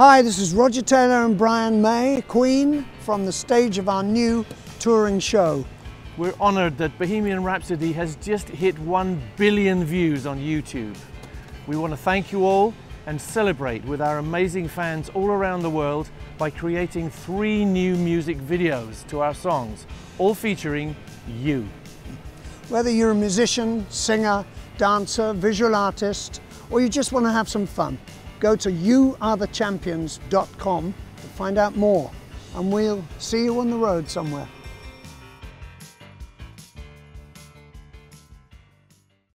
Hi, this is Roger Taylor and Brian May, Queen, from the stage of our new touring show. We're honored that Bohemian Rhapsody has just hit 1 billion views on YouTube. We want to thank you all and celebrate with our amazing fans all around the world by creating 3 new music videos to our songs, all featuring you. Whether you're a musician, singer, dancer, visual artist, or you just want to have some fun, go to youarethechampions.com to find out more, and we'll see you on the road somewhere.